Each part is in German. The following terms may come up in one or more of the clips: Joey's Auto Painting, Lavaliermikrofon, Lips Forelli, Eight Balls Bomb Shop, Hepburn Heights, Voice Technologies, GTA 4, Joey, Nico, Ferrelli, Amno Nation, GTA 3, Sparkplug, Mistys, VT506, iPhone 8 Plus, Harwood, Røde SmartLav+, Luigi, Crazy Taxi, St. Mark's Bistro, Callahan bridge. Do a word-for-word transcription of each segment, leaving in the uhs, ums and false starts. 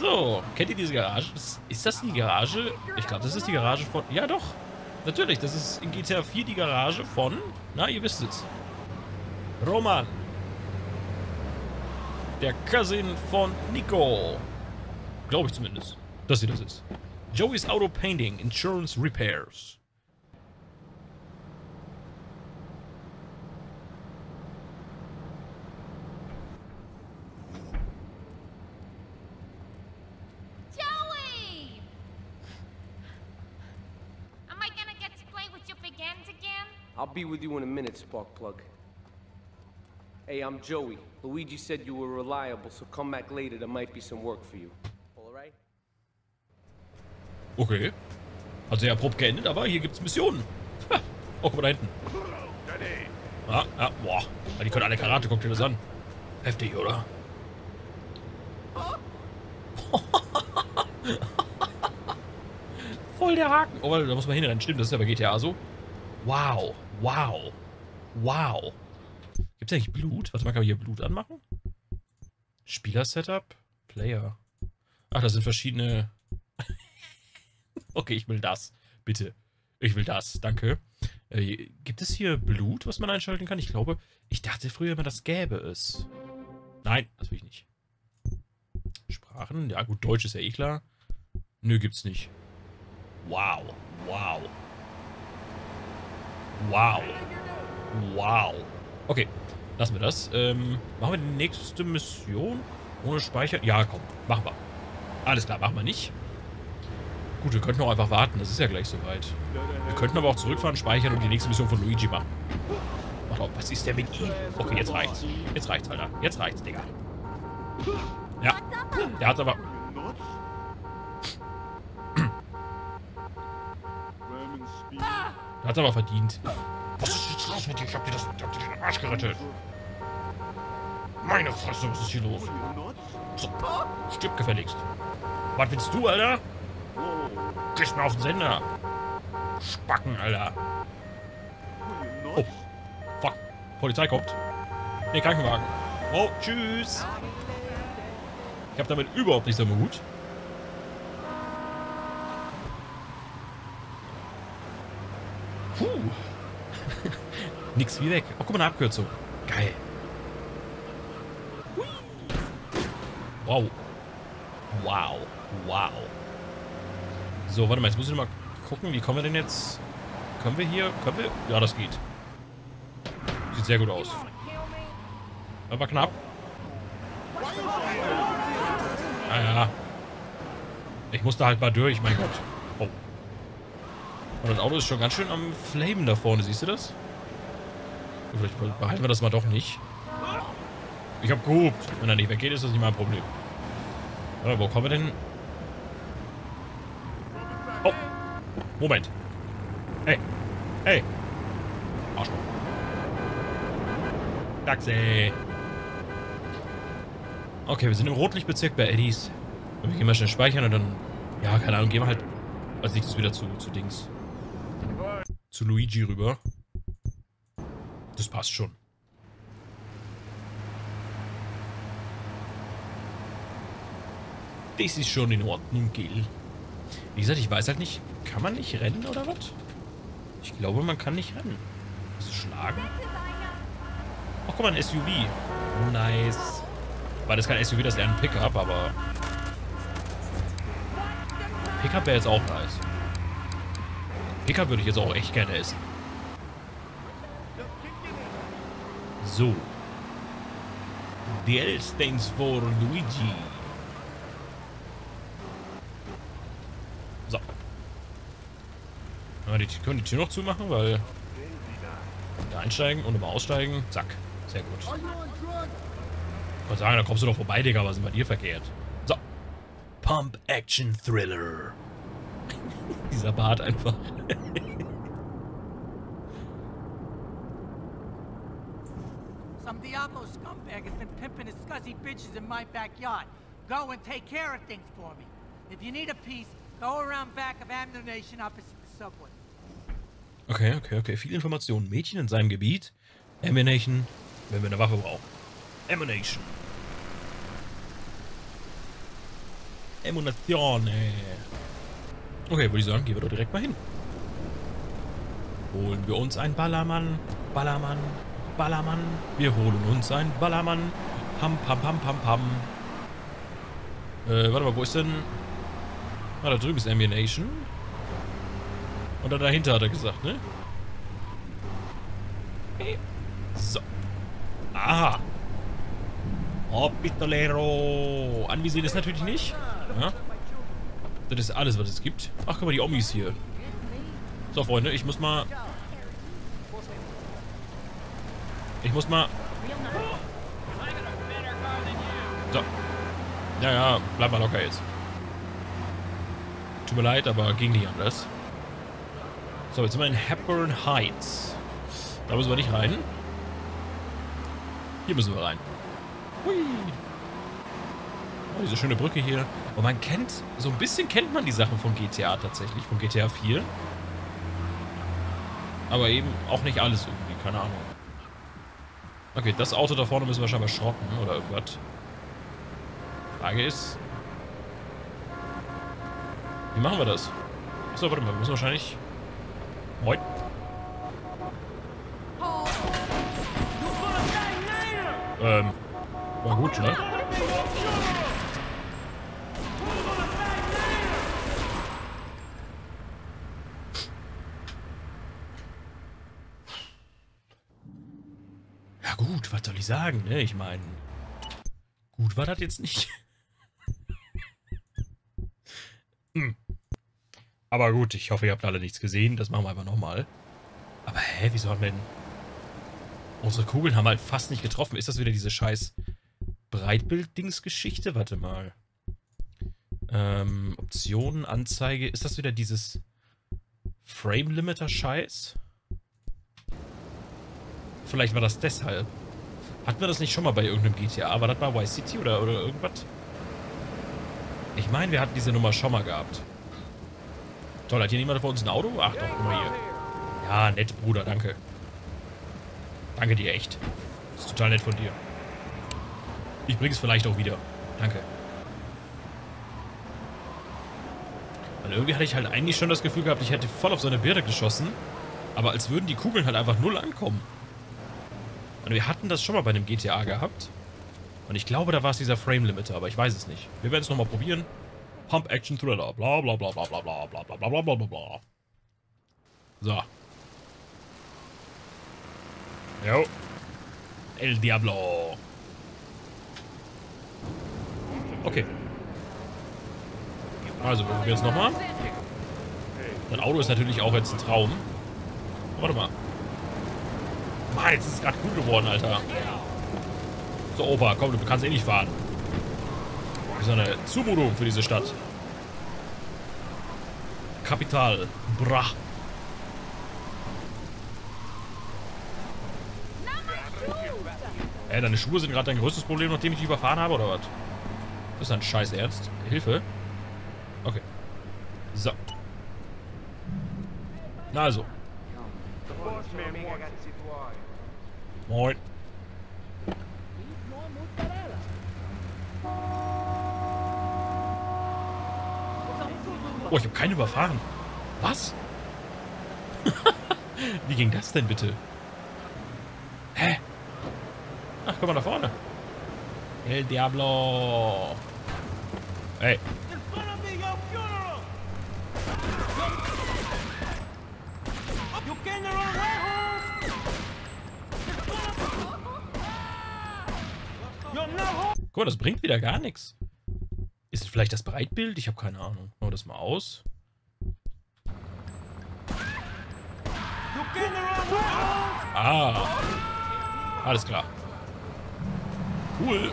So, kennt ihr diese Garage? Ist, ist das die Garage? Ich glaube, das ist die Garage von... Ja, doch. Natürlich, das ist in G T A vier die Garage von... Na, ihr wisst es. Roman. Der Cousin von Nico. Glaube ich zumindest, dass sie das ist. Joey's Auto Painting, Insurance Repairs. Joey! Am I gonna get to play with your big hands again? I'll be with you in a minute, Sparkplug. Hey, I'm Joey. Luigi said you were reliable, so come back later. There might be some work for you. All right? Okay. Hat sehr abrupt geendet, aber hier gibt's Missionen. Ha. Oh, guck mal da hinten. Ah, ah, boah. Die können alle Karate, guckt ihr das an. Heftig, oder? Voll der Haken. Oh, da muss man hinrennen. Stimmt, das ist ja bei G T A so. Wow. Wow. Wow. Gibt's eigentlich Blut? Warte mal, kann man hier Blut anmachen? Spieler-Setup? Player. Ach, da sind verschiedene... Okay, ich will das. Bitte. Ich will das. Danke. Äh, gibt es hier Blut, was man einschalten kann? Ich glaube, ich dachte früher immer, das gäbe es. Nein, das will ich nicht. Sprachen? Ja gut, Deutsch ist ja eh klar. Nö, gibt's nicht. Wow. Wow. Wow. Wow. Okay, lassen wir das. Ähm, machen wir die nächste Mission ohne Speicher? Ja, komm, machen wir. Alles klar, machen wir nicht. Gut, wir könnten auch einfach warten, das ist ja gleich soweit. Wir könnten aber auch zurückfahren, speichern und die nächste Mission von Luigi machen. Warte, was ist der mit ihm? Okay, jetzt reicht's. Jetzt reicht's, Alter. Jetzt reicht's, Digga. Ja, der hat's aber... Der hat's aber verdient. Was ist jetzt los mit dir? Ich hab dir das, ich hab dir den Arsch gerettet. Meine Fresse, was ist hier los? So, stirb gefälligst. Was willst du, Alter? Gehst mal auf den Sender. Spacken, Alter. Oh, fuck. Polizei kommt. Ne, Krankenwagen. Oh, tschüss. Ich hab damit überhaupt nichts am Hut. Puh. Nix wie weg. Oh, guck mal, eine Abkürzung. Geil. Wow. Wow. Wow. So, warte mal, jetzt muss ich mal gucken, wie kommen wir denn jetzt? Können wir hier? Können wir? Ja, das geht. Sieht sehr gut aus. Aber knapp. Naja. Ich musste halt mal durch, mein Gott. Oh. Und das Auto ist schon ganz schön am Flamen da vorne, siehst du das? Vielleicht behalten wir das mal doch nicht. Ich hab gehupt. Wenn er nicht weggeht, ist das nicht mein Problem. Aber wo kommen wir denn? Oh. Moment. Hey. Hey. Arschloch. Taxi. Okay, wir sind im Rotlichtbezirk bei Eddies. Und wir gehen mal schnell speichern und dann... Ja, keine Ahnung, gehen wir halt als nächstes wieder zu, zu Dings. Zu Luigi rüber. Das passt schon. Das ist schon in Ordnung, Gil. Wie gesagt, ich weiß halt nicht, kann man nicht rennen oder was? Ich glaube, man kann nicht rennen. Musst du schlagen? Ach, guck mal, ein S U V. Nice. Weil das kein S U V, das ist eher ein Pickup, aber... Pickup wäre jetzt auch nice. Pickup würde ich jetzt auch echt gerne essen. So. The L stands for Luigi. So. Können wir die, können die Tür noch zumachen, weil... Da einsteigen und immer aussteigen. Zack. Sehr gut. Ich wollte sagen, da kommst du doch vorbei, Digga. Was ist bei dir verkehrt? So. Pump Action Thriller. Dieser Bart einfach. Some Diablo scumbag has been pimping his scuzzy bitches in my backyard. Go and take care of things for me. If you need a piece, go around back of Amno Nation opposite the subway. Okay, okay, okay. Viele Informationen. Mädchen in seinem Gebiet. Amno Nation, wenn wir eine Waffe brauchen. Amno Nation. Ammunition. Okay, würde ich sagen, gehen wir doch direkt mal hin. Holen wir uns einen Ballermann. Ballermann. Ballermann. Wir holen uns einen Ballermann. Pam, pam, pam, pam, pam. Äh, warte mal, wo ist denn... Ah, da drüben ist Ammunition. Und dann dahinter hat er gesagt, ne? So. Aha. Oh, Pistolero. Anvisieren ist natürlich nicht. Ja. Das ist alles, was es gibt. Ach, guck mal, die Omis hier. So, Freunde, ich muss mal... Ich muss mal... So. Ja, ja, bleib mal locker jetzt. Tut mir leid, aber ging nicht anders. So, jetzt sind wir in Hepburn Heights. Da müssen wir nicht rein. Hier müssen wir rein. Hui. Oh, diese schöne Brücke hier. Und man kennt, so ein bisschen kennt man die Sachen von G T A tatsächlich, von G T A vier. Aber eben auch nicht alles irgendwie, keine Ahnung. Okay, das Auto da vorne müssen wir scheinbar schrotten oder irgendwas. Frage ist... Wie machen wir das? Achso, warte mal, wir müssen wahrscheinlich... Moin. Ähm, war gut, ne? Ja gut, was soll ich sagen, ne? Ich meine, gut war das jetzt nicht. Hm. Aber gut, ich hoffe, ihr habt alle nichts gesehen. Das machen wir einfach nochmal. Aber hä, wieso haben wir denn... Unsere Kugeln haben halt fast nicht getroffen. Ist das wieder diese scheiß Breitbild-Dings-Geschichte? Warte mal. Ähm, Optionen, Anzeige. Ist das wieder dieses Frame-Limiter-Scheiß? Vielleicht war das deshalb. Hatten wir das nicht schon mal bei irgendeinem G T A? War das bei Vice City oder, oder irgendwas? Ich meine, wir hatten diese Nummer schon mal gehabt. Toll, hat hier niemand von uns ein Auto? Ach doch, guck mal hier. Ja, nett, Bruder, danke. Danke dir, echt. Das ist total nett von dir. Ich bring's vielleicht auch wieder. Danke. Weil irgendwie hatte ich halt eigentlich schon das Gefühl gehabt, ich hätte voll auf so eine Birne geschossen. Aber als würden die Kugeln halt einfach null ankommen. Und wir hatten das schon mal bei einem G T A gehabt. Und ich glaube, da war es dieser Frame-Limiter, aber ich weiß es nicht. Wir werden es nochmal probieren. Pump-Action-Thriller. Bla bla bla bla bla bla bla bla bla bla bla bla. So. Jo. El Diablo. Okay. Also, wir probieren es nochmal. Das Auto ist natürlich auch jetzt ein Traum. Warte mal. Mann, jetzt ist es gerade gut geworden, Alter. So, Opa, komm, du kannst eh nicht fahren. Das ist eine Zumutung für diese Stadt. Kapital. Bra. Ey, deine Schuhe sind gerade dein größtes Problem, nachdem ich dich überfahren habe, oder was? Das ist ein scheiß Ernst. Hilfe. Okay. So. Na also. Moin. Oh, ich habe keinen überfahren. Was? Wie ging das denn bitte? Hä? Ach, guck mal da vorne. El Diablo. Ey. Guck mal, das bringt wieder gar nichts. Ist es vielleicht das Breitbild? Ich habe keine Ahnung. Machen wir das mal aus. Ah. Alles klar. Cool.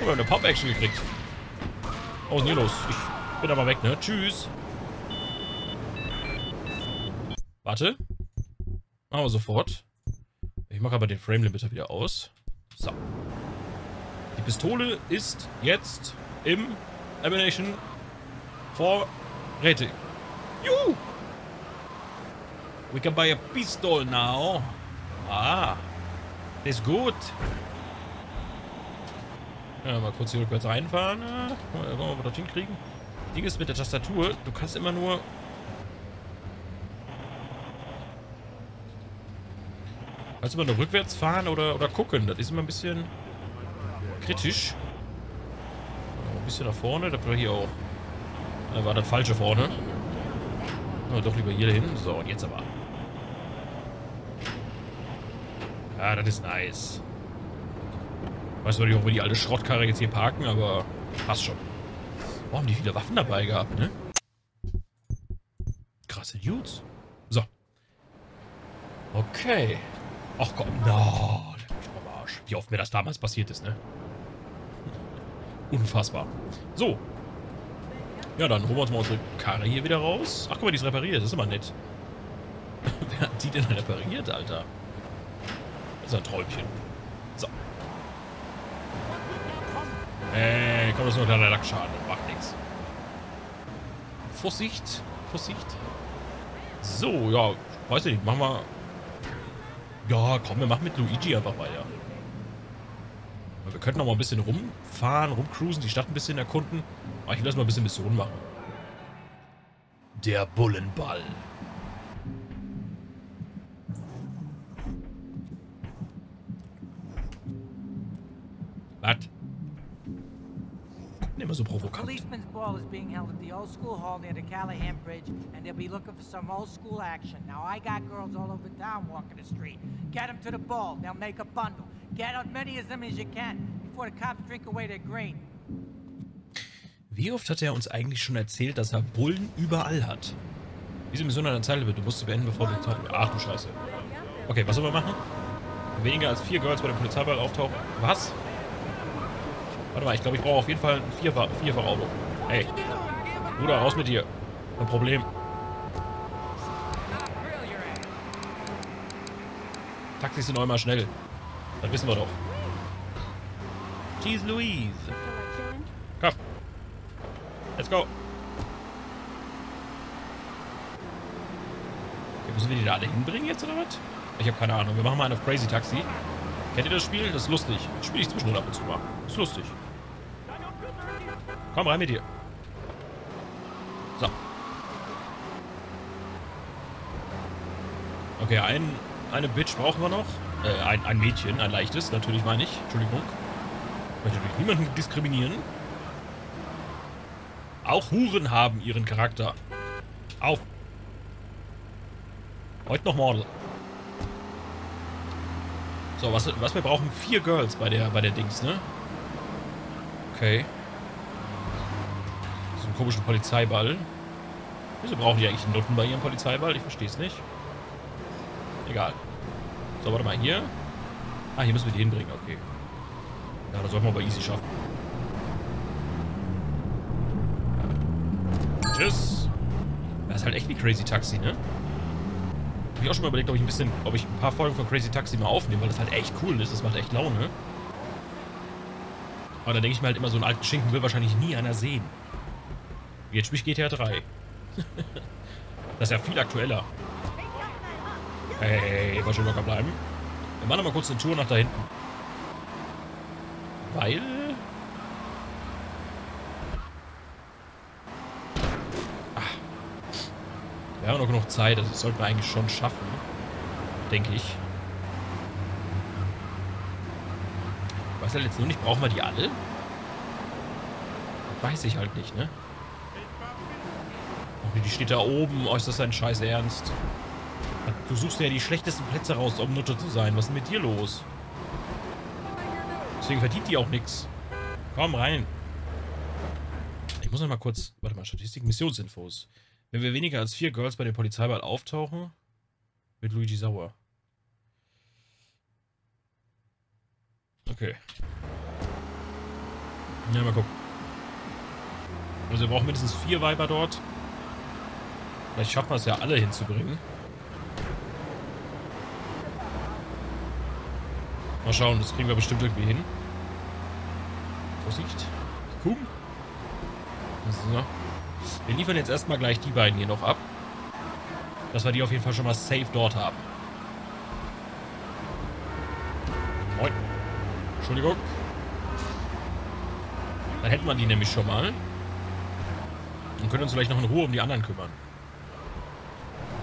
Oh, wir haben eine Pop-Action gekriegt. Oh, ist nie los. Ich bin aber weg, ne? Tschüss. Warte. Machen wir sofort. Ich mache aber den Frame-Limiter wieder aus. So. Die Pistole ist jetzt im Ammunition vorrätig. Juhu! We can buy a pistol now. Ah. Das ist gut. Ja, mal kurz hier rückwärts reinfahren. Wollen wir mal dorthin kriegen? Das Ding ist mit der Tastatur. Du kannst immer nur... Kannst immer nur rückwärts fahren oder, oder gucken. Das ist immer ein bisschen kritisch. Ein bisschen nach vorne. Das war hier auch. Da war das falsche vorne. Oh, doch lieber hier hin. So, und jetzt aber. Ja, das ist nice. Weiß noch nicht, ob wir die alte Schrottkarre jetzt hier parken, aber passt schon. Boah, haben die viele Waffen dabei gehabt, ne? Krasse Dudes. So. Okay. Ach komm, no. Wie oft mir das damals passiert ist, ne? Unfassbar. So. Ja, dann holen wir uns mal unsere Karre hier wieder raus. Ach guck mal, die ist repariert. Das ist immer nett. Wer hat die denn repariert, Alter? Das ist ein Träumchen. So. Ey, komm, das ist nur ein kleiner Lackschaden. Macht nichts. Vorsicht. Vorsicht. So, ja. Weiß ich nicht. Machen wir... Ja, komm, wir machen mit Luigi einfach weiter. Wir könnten noch mal ein bisschen rumfahren, rumcruisen, die Stadt ein bisschen erkunden. Aber ich will erstmal ein bisschen Mission machen. Der Bullenball. Was? Immer so provokant. The policeman's ball is being held at the old school hall near the Callahan bridge, and they'll be looking for some old school action. Now I got girls all over town walking the street. Get them to the ball. They'll make a bundle. Get as many of them as you can before the cops drink away their green. Wie oft hat er uns eigentlich schon erzählt, dass er Bullen überall hat? Diese Mission an der Zeile bitte. Du musst sie beenden, bevor du... Ach du Scheiße. Okay, was sollen wir machen? Weniger als vier Girls bei der Polizeiball auftauchen. Was? Warte mal, ich glaube, ich brauche auf jeden Fall ein Vierfahrauto. Hey, Bruder, raus mit dir. Ein Problem. Taxis sind auch immer schnell. Das wissen wir doch. Cheese Louise. Komm. Let's go. Okay, müssen wir die da alle hinbringen jetzt, oder was? Ich habe keine Ahnung. Wir machen mal einen auf Crazy Taxi. Kennt ihr das Spiel? Das ist lustig. Das spiele ich zwischendurch ab und zu mal. Das ist lustig. Komm, rein mit dir. So. Okay, ein, eine Bitch brauchen wir noch. Äh, ein, ein Mädchen, ein leichtes, natürlich meine ich. Entschuldigung. Ich möchte natürlich niemanden diskriminieren. Auch Huren haben ihren Charakter. Auf. Heute noch Mordel. So, was, was wir brauchen? Vier Girls bei der, bei der Dings, ne? Okay. So einen komischen Polizeiball. Wieso brauchen die eigentlich Noten bei ihrem Polizeiball? Ich verstehe es nicht. Egal. So, warte mal, hier. Ah, hier müssen wir die hinbringen, okay. Ja, das sollten wir aber easy schaffen. Tschüss. Das ist halt echt wie Crazy Taxi, ne? Ich habe auch schon mal überlegt, ob ich ein bisschen, ob ich ein paar Folgen von Crazy Taxi mal aufnehme, weil das halt echt cool ist. Das macht echt Laune. Aber da denke ich mir halt immer, so einen alten Schinken will wahrscheinlich nie einer sehen. Jetzt spiele ich G T A drei. Das ist ja viel aktueller. Hey, mal schön locker bleiben. Wir machen nochmal kurz eine Tour nach da hinten. Weil... Wir haben noch genug Zeit, das sollten wir eigentlich schon schaffen. Denke ich. Ich weiß halt jetzt nur nicht, brauchen wir die alle? Weiß ich halt nicht, ne? Oh, die steht da oben. Oh, ist das ein Scheiß Ernst? Du suchst ja die schlechtesten Plätze raus, um Nutte zu sein. Was ist denn mit dir los? Deswegen verdient die auch nichts. Komm rein. Ich muss noch mal kurz... Warte mal, Statistik, Missionsinfos. Wenn wir weniger als vier Girls bei dem Polizeiball auftauchen, wird Luigi sauer. Okay. Ja, mal gucken. Also wir brauchen mindestens vier Weiber dort. Vielleicht schaffen wir es ja alle hinzubringen. Mal schauen, das kriegen wir bestimmt irgendwie hin. Vorsicht. Kuh. Das ist ja... Wir liefern jetzt erstmal gleich die beiden hier noch ab. Dass wir die auf jeden Fall schon mal safe dort haben. Moin. Entschuldigung. Dann hätten wir die nämlich schon mal. Und können uns vielleicht noch in Ruhe um die anderen kümmern.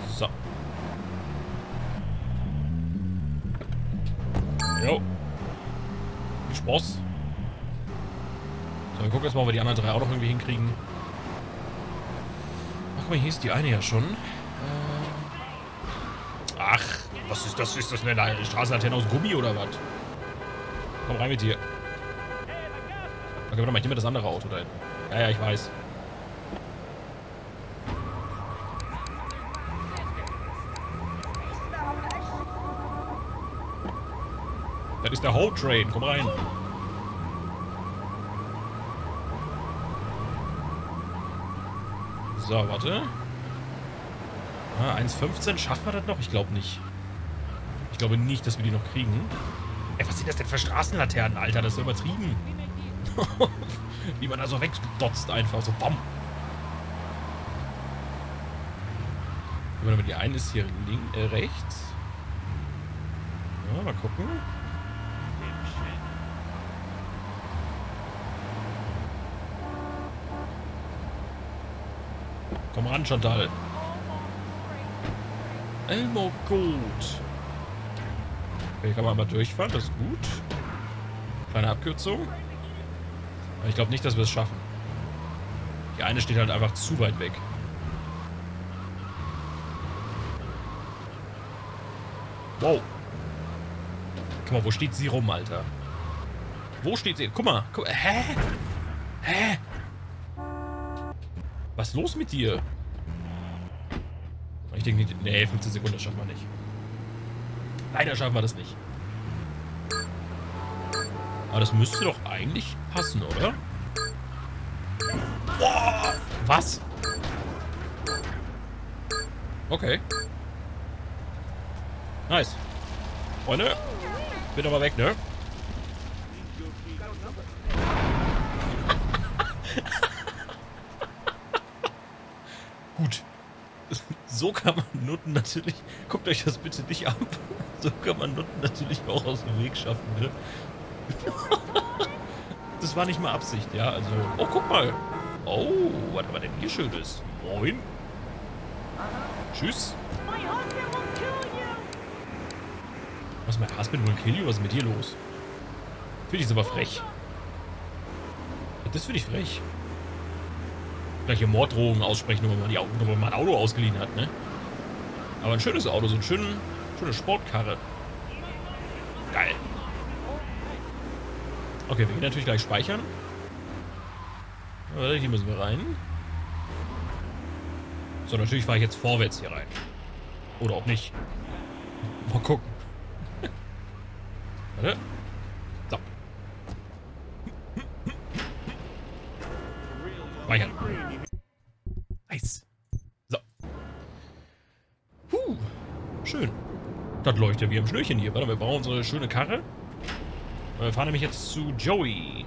So. Jo. Viel Spaß. So, wir gucken jetzt mal, ob wir die anderen drei auch noch irgendwie hinkriegen. Ach, guck mal, hier ist die eine ja schon. Ach, was ist das? Ist das eine Straßenlaterne aus Gummi oder was? Komm rein mit dir. Okay, warte mal, ich nehme das andere Auto da hin. Ja, ja, ich weiß. Das ist der Whole Train, komm rein. So, warte. Ah, eins Komma fünfzehn, schaffen wir das noch? Ich glaube nicht. Ich glaube nicht, dass wir die noch kriegen. Ey, was sind das denn für Straßenlaternen, Alter? Das ist ja übertrieben. Wie man da so wegdotzt einfach, so BAM. Warte mal, die eine ist hier links, äh, rechts. Ja, mal gucken. Komm ran, Chantal. Elmo, gut. Okay, kann man mal durchfahren, das ist gut. Kleine Abkürzung. Aber ich glaube nicht, dass wir es schaffen. Die eine steht halt einfach zu weit weg. Wow. Guck mal, wo steht sie rum, Alter? Wo steht sie? Guck mal. Guck, hä? Hä? Was ist los mit dir? Ich denke nicht. Nee, fünfzehn Sekunden, das schaffen wir nicht. Leider schaffen wir das nicht. Aber das müsste doch eigentlich passen, oder? Boah, was? Okay. Nice. Freunde, bin aber weg, ne? Gut. So kann man Nutten natürlich... Guckt euch das bitte nicht ab. So kann man Nutten natürlich auch aus dem Weg schaffen, ne? Das war nicht mal Absicht, ja? Also... Oh, guck mal! Oh, was haben wir denn hier Schönes? Moin! Tschüss! Was, mein Husband will kill you? Was ist mit dir los? Finde ich aber frech. Das finde ich frech. Gleiche Morddrohungen aussprechen, nur weil man ein Auto ausgeliehen hat, ne? Aber ein schönes Auto, so eine schöne, schöne Sportkarre. Geil. Okay, wir gehen natürlich gleich speichern. Hier müssen wir rein. So, natürlich fahre ich jetzt vorwärts hier rein. Oder auch nicht. Mal gucken. Warte. So. Speichern. Nice. So. Huh. Schön. Das leuchtet wie am Schnürchen hier. Warte, wir brauchen unsere schöne Karre. Wir fahren nämlich jetzt zu Joey.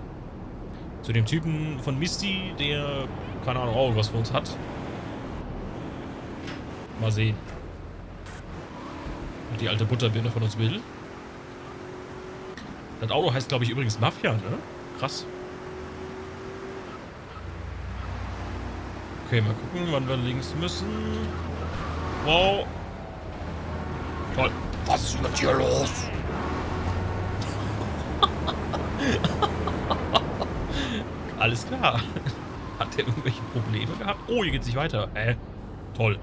Zu dem Typen von Misty, der keine Ahnung auch was für uns hat. Mal sehen. Was die alte Butterbirne von uns will. Das Auto heißt, glaube ich, übrigens Mafia, ne? Krass. Okay, mal gucken, wann wir links müssen. Wow. Toll. Was ist mit dir los? Alles klar. Hat der irgendwelche Probleme gehabt? Oh, hier geht's nicht weiter. Äh, toll.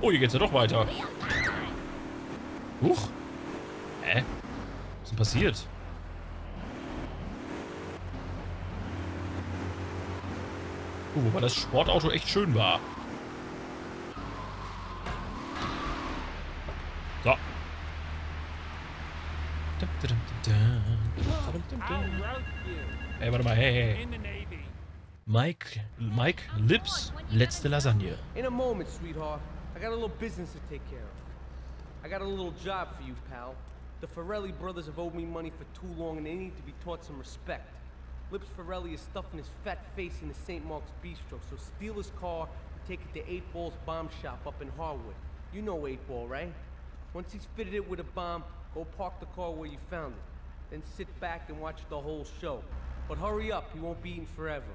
Oh, hier geht's ja doch weiter. Huch. Hä? Äh, was ist denn passiert? Uh, wobei das Sportauto echt schön war. So. Ey, warte mal, hey, hey. Mike, Mike, Lips, letzte Lasagne. In a moment, sweetheart. I got a little business to take care of. I got a little job for you, pal. The Ferrelli brothers have owed me money for too long and they need to be taught some respect. Lips Forelli is stuffing his fat face in the Saint Mark's Bistro, so steal his car and take it to Eight Balls Bomb Shop up in Harwood. You know Eight Ball, right? Once he's fitted it with a bomb, go park the car where you found it. then sit back and watch the whole show. But hurry up, you won't be eating forever.